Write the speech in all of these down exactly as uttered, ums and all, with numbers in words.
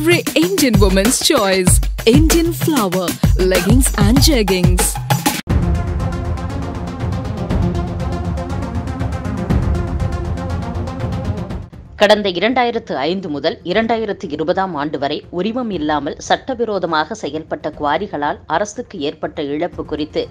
every Indian woman's choice. Indian flower, leggings and jeggings. கடந்த இரண்டாயிரத்து ஐந்து முதல் இரண்டாயிரத்து இருபதாம் ஆண்டு வரை உரிமம் இல்லாமல் சட்டவிரோதமாக செயல்பட்ட குவாரிகளால் அரசுக்கு ஏற்பட்ட இழப்பு குறித்து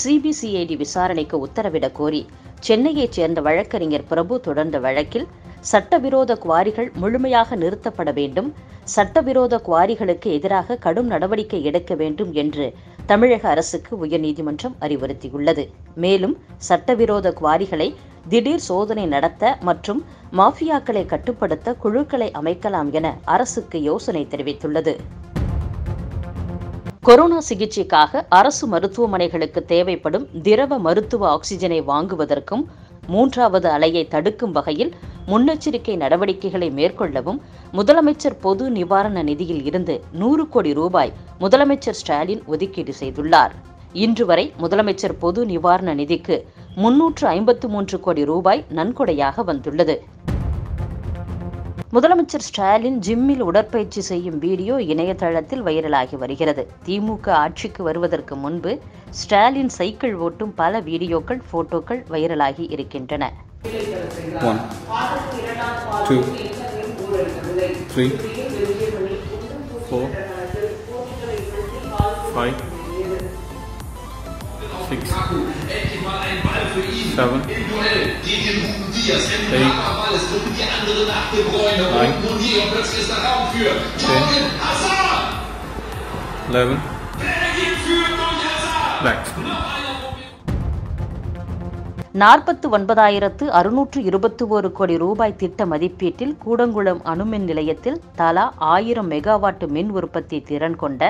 சிபிசிஐடி விசாரணைக்கு உத்தரவிடக் கோரி சென்னையைச் சேர்ந்த வழக்கறிஞர் பிரபு தொடர்ந்த வழக்கில் சட்டவிரோத குவாரிகள் முழுமையாக நிறுத்தப்பட வேண்டும், சட்டவிரோத குவாரிகளுக்கு எதிராக கடும் நடவடிக்கை எடுக்க வேண்டும் என்று தமிழக அரசுக்கு உயர்நீதிமன்றம் அறிவுறுத்தியுள்ளது. மேலும் சட்டவிரோத குவாரிகளை திடீர் சோதனை நடத்த மற்றும் மாஃபியாக்களை கட்டுப்படுத்த குழுக்களை அமைக்கலாம் என அரசுக்கு யோசனை தெரிவித்துள்ளது. கொரோனா சிகிச்சைக்காக அரசு மருத்துவமனைகளுக்கு தேவைப்படும் திரவ மருத்துவ ஆக்சிஜனை வாங்குவதற்கும் மூன்றாவது அலையை தடுக்கும் வகையில் முன்னெச்சரிக்கை நடவடிக்கைகளை மேற்கொள்ளவும் முதலமைச்சர் பொது நிவாரண நிதியில் இருந்து நூறு கோடி ரூபாய் முதலமைச்சர் ஸ்டாலின் ஒதுக்கீடு செய்துள்ளார். இன்று வரை முதலமைச்சர் பொது நிவாரண நிதிக்கு முன்னூற்று ஐம்பத்து மூன்று கோடி ரூபாய் நன்கொடையாக வந்துள்ளது. முதலமைச்சர் ஸ்டாலின் ஜிம்மில் உடற்பயிற்சி செய்யும் வீடியோ இணையதளத்தில் வைரலாகி வருகிறது. திமுக ஆட்சிக்கு வருவதற்கு முன்பு ஸ்டாலின் சைக்கிள் ஓட்டும் பல வீடியோக்கள், போட்டோக்கள் வைரலாகி இருக்கின்றன. eleven நாற்பத்து ஒன்பதாயிரத்து அறுநூற்று இருபத்தி ஒரு கோடி ரூபாய் திட்ட மதிப்பீட்டில் கூடங்குளம் அணுமின் நிலையத்தில் தலா ஆயிரம் மெகாவாட் மின் உற்பத்தி திறன் கொண்ட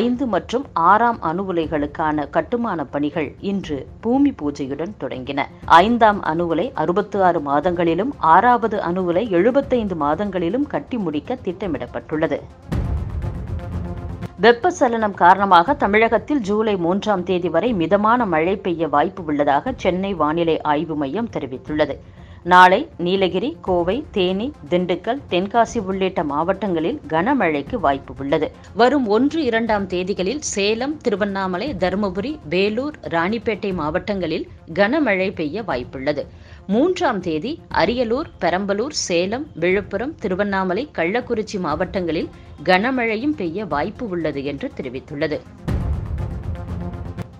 ஐந்து மற்றும் ஆறாம் அணு உலைகளுக்கான கட்டுமான பணிகள் இன்று பூமி பூஜையுடன் தொடங்கின. ஐந்தாம் அணு உலை அறுபத்தி ஆறு மாதங்களிலும் ஆறாவது அணு உலை எழுபத்தைந்து மாதங்களிலும் கட்டி முடிக்க திட்டமிடப்பட்டுள்ளது. வெப்பச்சலனம் காரணமாக தமிழகத்தில் ஜூலை மூன்றாம் தேதி வரை மிதமான மழை பெய்ய வாய்ப்பு உள்ளதாக சென்னை வானிலை ஆய்வு மையம் தெரிவித்துள்ளது. நாளை நீலகிரி, கோவை, தேனி, திண்டுக்கல், தென்காசி உள்ளிட்ட மாவட்டங்களில் கனமழைக்கு வாய்ப்பு உள்ளது. வரும் ஒன்று இரண்டாம் தேதிகளில் சேலம், திருவண்ணாமலை, தருமபுரி, வேலூர், ராணிப்பேட்டை மாவட்டங்களில் கனமழை பெய்ய வாய்ப்புள்ளது. மூன்றாம் தேதி அரியலூர், பெரம்பலூர், சேலம், விழுப்புரம், திருவண்ணாமலை, கள்ளக்குறிச்சி மாவட்டங்களில் கனமழையும் பெய்ய வாய்ப்பு உள்ளது என்று தெரிவித்துள்ளது.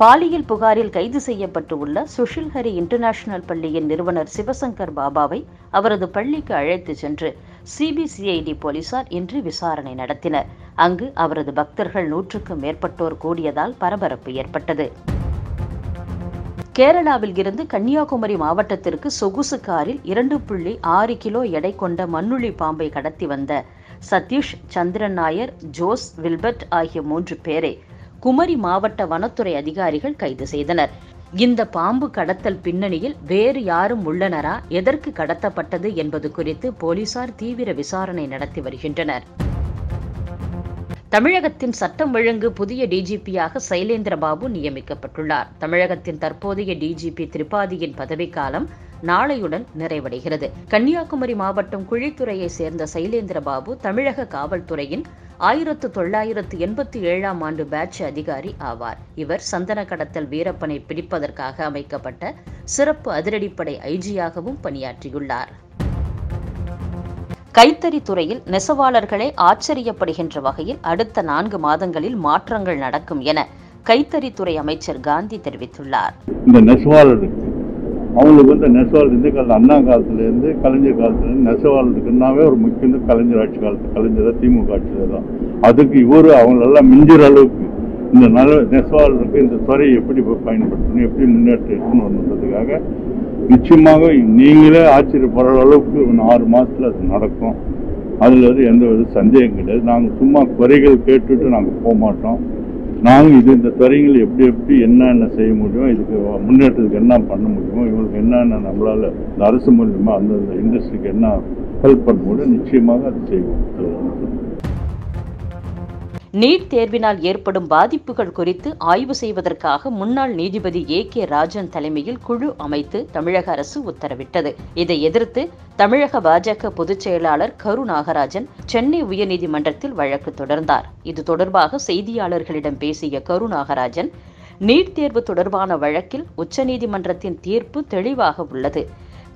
பாலியல் புகாரில் கைது செய்யப்பட்டு உள்ள சுஷில்ஹரி இன்டர்நேஷனல் பள்ளியின் நிறுவனர் சிவசங்கர் பாபாவை அவரது பள்ளிக்கு அழைத்து சென்று சிபிசிஐடி போலீசார் இன்று விசாரணை நடத்தினர். அங்கு அவரது பக்தர்கள் நூற்றுக்கும் மேற்பட்டோர் கூடியதால் பரபரப்பு ஏற்பட்டது. கேரளாவில் இருந்து கன்னியாகுமரி மாவட்டத்திற்கு சொகுசு காரில் இரண்டு புள்ளி ஆறு கிலோ எடை கொண்ட மண்ணுளி பாம்பை கடத்தி வந்த சதீஷ், சந்திரன் நாயர், ஜோஸ், வில்பர்ட் ஆகிய மூன்று பேரை குமரி மாவட்ட வனத்துறை அதிகாரிகள் கைது செய்தனர். இந்த பாம்பு கடத்தல் பின்னணியில் வேறு யாரும் உள்ளனரா, எதற்கு கடத்தப்பட்டது என்பது குறித்து போலீசார் தீவிர விசாரணை நடத்தி வருகின்றனர். தமிழகத்தின் சட்டம் ஒழுங்கு புதிய டிஜிபியாக சைலேந்திர பாபு நியமிக்கப்பட்டுள்ளார். தமிழகத்தின் தற்போதைய டிஜிபி திரிபாதியின் பதவிக்காலம் நாளையுடன் நிறைவடைகிறது. கன்னியாகுமரி மாவட்டம் குழித்துறையை சேர்ந்த சைலேந்திர பாபு தமிழக காவல்துறையின் ஆயிரத்து தொள்ளாயிரத்து எண்பத்தி ஏழாம் ஆண்டு பேட்ச் அதிகாரி ஆவார். இவர் சந்தன கடத்தல் வீரப்பனை பிடிப்பதற்காக அமைக்கப்பட்ட சிறப்பு அதிரடிப்படை ஐஜியாகவும் பணியாற்றியுள்ளார். கைத்தறி துறையில் நெசவாளர்களே ஆச்சரியப்படுகின்ற வகையில் அடுத்த நான்கு மாதங்களில் மாற்றங்கள் நடக்கும் என கைத்தறித்துறை அமைச்சர் காந்தி தெரிவித்துள்ளார். இந்த நெசவாளருக்கு அவங்களுக்கு வந்து நெசவாளர் இந்த காலத்தில் அண்ணா காலத்துலேருந்து கலைஞர் காலத்துலேருந்து நெசவாளருக்குன்னாவே ஒரு முக்கியம் கலைஞர் ஆட்சி காலத்து கலைஞர் திமுக ஆட்சியில் தான். அதுக்கு இவர் அவங்களெல்லாம் மிஞ்சுற அளவுக்கு இந்த நல்ல நெசவாளருக்கு இந்த துறையை எப்படி பயன்படுத்தணும், எப்படி முன்னேற்றணும்னு வந்ததுக்காக நிச்சயமாக நீங்களே ஆச்சரியப்படுற அளவுக்கு ஆறு மாதத்தில் அது நடக்கும். அதில் வந்து எந்த ஒரு சந்தேகம் கிடையாது. நாங்கள் சும்மா குறைகள் கேட்டுட்டு நாங்கள் போக மாட்டோம். நாங்கள் இது இந்த துறைகள் எப்படி எப்படி என்னென்ன செய்ய முடியும், இதுக்கு முன்னேற்றத்துக்கு என்ன பண்ண முடியுமோ, இவங்களுக்கு என்னென்ன நம்மளால் இந்த அரசு மூலியமா அந்தந்த இண்டஸ்ட்ரிக்கு என்ன ஹெல்ப் பண்ண முடியும் நிச்சயமாக அது செய்வோம். நீட் தேர்வினால் ஏற்படும் பாதிப்புகள் குறித்து ஆய்வு செய்வதற்காக முன்னாள் நீதிபதி ஏ கே ராஜன் தலைமையில் குழு அமைத்து தமிழக அரசு உத்தரவிட்டது. இதை எதிர்த்து தமிழக பாஜக பொதுச் செயலாளர் கருநாகராஜன் சென்னை உயர்நீதிமன்றத்தில் வழக்கு தொடர்ந்தார். இது தொடர்பாக செய்தியாளர்களிடம் பேசிய கருநாகராஜன், நீட் தேர்வு தொடர்பான வழக்கில் உச்சநீதிமன்றத்தின் தீர்ப்பு தெளிவாக உள்ளது.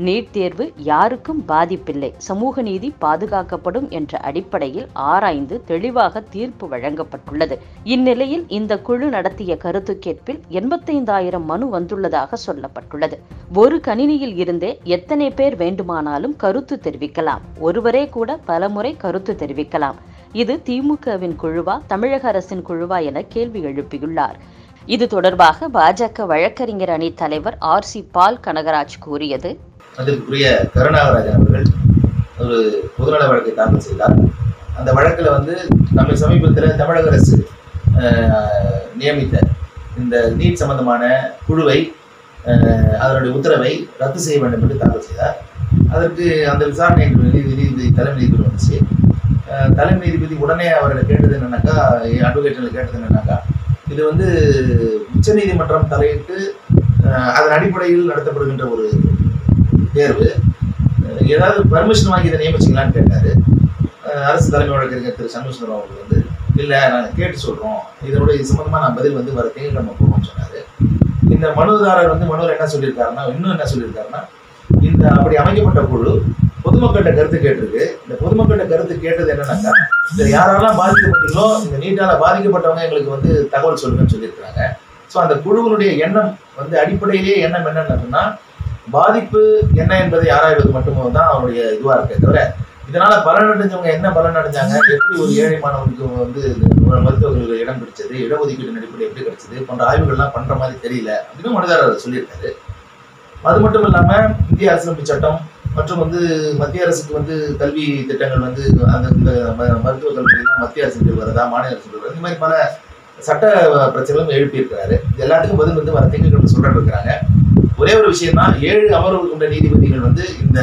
நீட் தேர்வு யாருக்கும் பாதிப்பில்லை, சமூக நீதி பாதுகாக்கப்படும் என்ற அடிப்படையில் ஆராய்ந்து தெளிவாக தீர்ப்பு வழங்கப்பட்டுள்ளது. இந்நிலையில் இந்த குழு நடத்திய கருத்து கேட்பில் எண்பத்தைந்தாயிரம் மனு வந்துள்ளதாக சொல்லப்பட்டுள்ளது. ஒரு கணினியில் இருந்தே எத்தனை பேர் வேண்டுமானாலும் கருத்து தெரிவிக்கலாம், ஒருவரே கூட பலமுறை கருத்து தெரிவிக்கலாம். இது திமுகவின் குழுவா தமிழக அரசின் குழுவா என கேள்வி எழுப்பியுள்ளார். இது தொடர்பாக பாஜக வழக்கறிஞர் அணி தலைவர் ஆர் சி பால் கனகராஜ் கூறியது, அதற்குரிய கருணாகராஜன் அவர்கள் ஒரு பொதுநல வழக்கை தாக்கல் செய்தார். அந்த வழக்கில் வந்து நம்ம சமீபத்தில் தமிழக அரசு நியமித்த இந்த நீட் சம்பந்தமான குழுவை அதனுடைய உத்தரவை ரத்து செய்ய வேண்டும் என்று தாக்கல் செய்தார். அதற்கு அந்த விசாரணை நீதிபதி தலைமை நீதிபதி வந்துச்சு. தலைமை நீதிபதி உடனே அவர்களை கேட்டது என்னன்னாக்கா, அட்வொகேட்களை கேட்டது என்னன்னாக்கா, இது வந்து உச்சநீதிமன்றம் தலையிட்டு அதன் அடிப்படையில் நடத்தப்படுகின்ற ஒரு தேர்வு, ஏதாவது பர்மிஷன் வாங்கி இதை நியமிச்சிங்களான்னு கேட்டார். அரசு தலைமை வழக்கறிஞர் திரு சண்முகம் அவர்கள் வந்து, இல்லை நாங்கள் கேட்டு சொல்கிறோம், இதனுடைய இது சம்மந்தமாக நான் பதில் வந்து வரத்தையும் நம்ம போகணும்னு சொன்னார். இந்த மனுதாரர் வந்து மனுவில் என்ன சொல்லியிருக்காருன்னா, இன்னும் என்ன சொல்லியிருக்காருன்னா, இந்த அப்படி அமைக்கப்பட்ட குழு பொதுமக்கள்கிட்ட கருத்து கேட்டிருக்கு. இந்த பொதுமக்கள்கிட்ட கருத்து கேட்டது என்னன்னாக்கா, இந்த யாரெல்லாம் பாதிக்கப்பட்டீங்களோ, இந்த நீட்டால் பாதிக்கப்பட்டவங்க எங்களுக்கு வந்து தகவல் சொல்லுங்கன்னு சொல்லியிருக்கிறாங்க. ஸோ அந்த குழுவினுடைய எண்ணம் வந்து அடிப்படையிலேயே எண்ணம் என்னென்னா, பாதிப்பு என்ன என்பதை ஆராய்வது மட்டுமோ தான் அவருடைய இதுவாக இருக்கே தவிர, இதனால பலன் அடைஞ்சவங்க என்ன பலன் அடைஞ்சாங்க, எப்படி ஒரு ஏழை மாணவனுக்கு வந்து மருத்துவர்கள் இடம் பிடிச்சது, இடஒதுக்கீடு நடைமுறை எப்படி கிடைச்சது போன்ற ஆய்வுகள்லாம் பண்ணுற மாதிரி தெரியல அப்படின்னு மனுதாரர் சொல்லியிருக்காரு. அது மட்டும் இல்லாமல் இந்திய அரசியலமைப்பு சட்டம் மற்றும் வந்து மத்திய அரசுக்கு வந்து கல்வி திட்டங்கள் வந்து அந்த மருத்துவக் கல்வியெல்லாம் மத்திய அரசுகள் வருதா மாநில அரசுகள் வருது, இந்த மாதிரி பல சட்ட பிரச்சனைகளும் எழுப்பியிருக்கிறாரு. எல்லாத்துக்கும் பதில் வந்து வர திங்கட்கிழமை சொல்லிட்டு இருக்கிறாங்க. ஒரே ஒரு விஷயம் தான், ஏழு அமர்வுகள் கொண்ட நீதிபதிகள் வந்து இந்த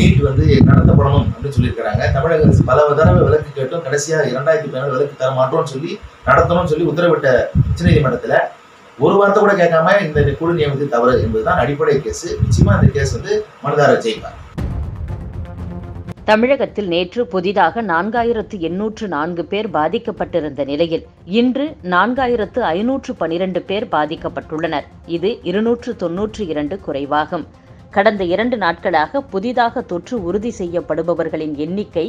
நீட் வந்து நடத்தப்படணும் அப்படின்னு சொல்லியிருக்கிறாங்க. தமிழக அரசு பல தடவை விலக்கு கேட்டும் கடைசியாக இரண்டாயிரத்தி பதினாலு விலக்கு தர மாட்டோம்னு சொல்லி நடத்தணும்னு சொல்லி உத்தரவிட்ட உச்சநீதிமன்றத்தில் ஒரு வார்த்தை கூட கேட்காம இந்த குழு நியமனத்தில் தவறு என்பதுதான் அடிப்படை கேஸ். நிச்சயமா இந்த கேஸ் வந்து மனுதாரர் ஜெயிப்பார். தமிழகத்தில் நேற்று புதிதாக நான்காயிரத்து எண்ணூற்று நான்கு பேர் பாதிக்கப்பட்டிருந்த நிலையில் இன்று நான்காயிரத்து ஐநூற்று பனிரெண்டு பேர் பாதிக்கப்பட்டுள்ளனர். இது இருநூற்று தொன்னூற்று இரண்டு குறைவாகும். கடந்த இரண்டு நாட்களாக புதிதாக தொற்று உறுதி செய்யப்படுபவர்களின் எண்ணிக்கை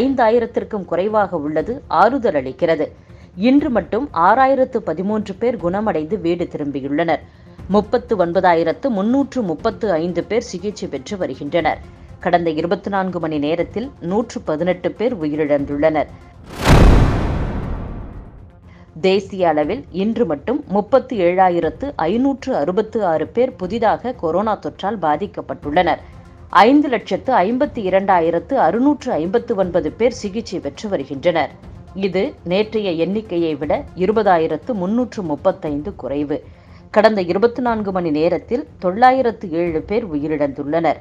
ஐந்தாயிரத்திற்கும் குறைவாக உள்ளது ஆறுதல் அளிக்கிறது. இன்று மட்டும் ஆறாயிரத்து பதிமூன்று பேர் குணமடைந்து வீடு திரும்பியுள்ளனர். முப்பத்து ஒன்பதாயிரத்து முன்னூற்று முப்பத்து ஐந்து பேர் சிகிச்சை பெற்று வருகின்றனர். கடந்த இருபத்தி நான்கு மணி நேரத்தில் நூற்று பதினெட்டு பேர் உயிரிழந்துள்ளனர். தேசிய அளவில் இன்று மட்டும் முப்பத்து ஏழாயிரத்து ஐநூற்று அறுபத்து ஆறு பேர் புதிதாக கொரோனா தொற்றால் பாதிக்கப்பட்டுள்ளனர். ஐந்து லட்சத்து ஐம்பத்தி இரண்டாயிரத்து அறுநூற்று ஐம்பத்து ஒன்பது பேர் சிகிச்சை பெற்று வருகின்றனர். இது நேற்றைய எண்ணிக்கையை விட இருபதாயிரத்து முன்னூற்று முப்பத்தைந்து குறைவு. கடந்த இருபத்தி நான்கு மணி நேரத்தில் தொள்ளாயிரத்து ஏழு பேர் உயிரிழந்துள்ளனர்.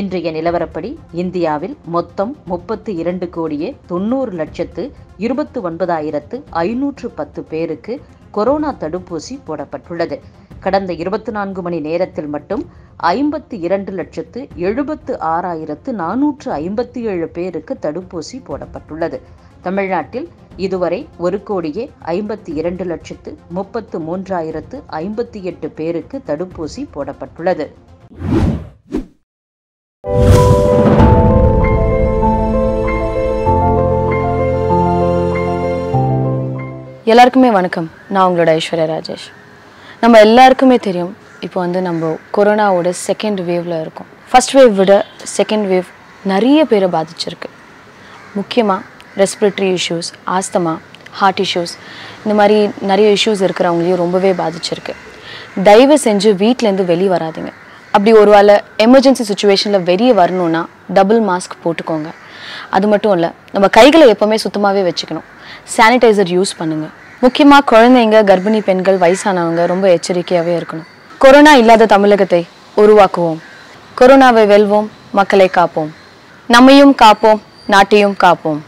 இன்றைய நிலவரப்படி இந்தியாவில் மொத்தம் முப்பத்து இரண்டு கோடியே தொன்னூறு லட்சத்து இருபத்து ஒன்பதாயிரத்து ஐநூற்று பத்து பேருக்கு கொரோனா தடுப்பூசி போடப்பட்டுள்ளது. கடந்த இருபத்தி நான்கு மணி நேரத்தில் மட்டும் ஐம்பத்தி இரண்டு லட்சத்து எழுபத்து ஆறாயிரத்து நானூற்று ஐம்பத்தி ஏழு பேருக்கு தடுப்பூசி போடப்பட்டுள்ளது. தமிழ்நாட்டில் இதுவரை ஒரு கோடியே ஐம்பத்தி இரண்டு லட்சத்து முப்பத்து மூன்றாயிரத்து ஐம்பத்தி எட்டு பேருக்கு தடுப்பூசி போடப்பட்டுள்ளது. எல்லாருக்குமே வணக்கம். நான் உங்களோட ஐஸ்வர்யா ராஜேஷ். நம்ம எல்லாருக்குமே தெரியும், இப்போ வந்து நம்ம கொரோனாவோட செகண்ட் வேவில் இருக்கும். ஃபஸ்ட் வேவ் விட செகண்ட் வேவ் நிறைய பேரை பாதிச்சிருக்கு. முக்கியமாக respiratory issues, asthma, heart issues, இந்த மாதிரி நிறைய இஷ்யூஸ் இருக்கிறவங்களையும் ரொம்பவே பாதிச்சிருக்கு. தயவு செஞ்சு வீட்டிலேருந்து வெளியே வராதிங்க. அப்படி ஒரு வேளை எமர்ஜென்சி சுச்சுவேஷனில் வெளியே வரணுன்னா டபுள் மாஸ்க் போட்டுக்கோங்க. அது மட்டும் இல்லை, நம்ம கைகளை எப்போவுமே சுத்தமாகவே வச்சுக்கணும். சானிடைசர் யூஸ் பண்ணுங்கள். முக்கியமாக குழந்தைங்க, கர்ப்பிணி பெண்கள், வயசானவங்க ரொம்ப எச்சரிக்கையாகவே இருக்கணும். கொரோனா இல்லாத தமிழகத்தை உருவாக்குவோம். கொரோனாவை வெல்வோம், மக்களை காப்போம், நம்மையும் காப்போம், நாட்டையும் காப்போம்.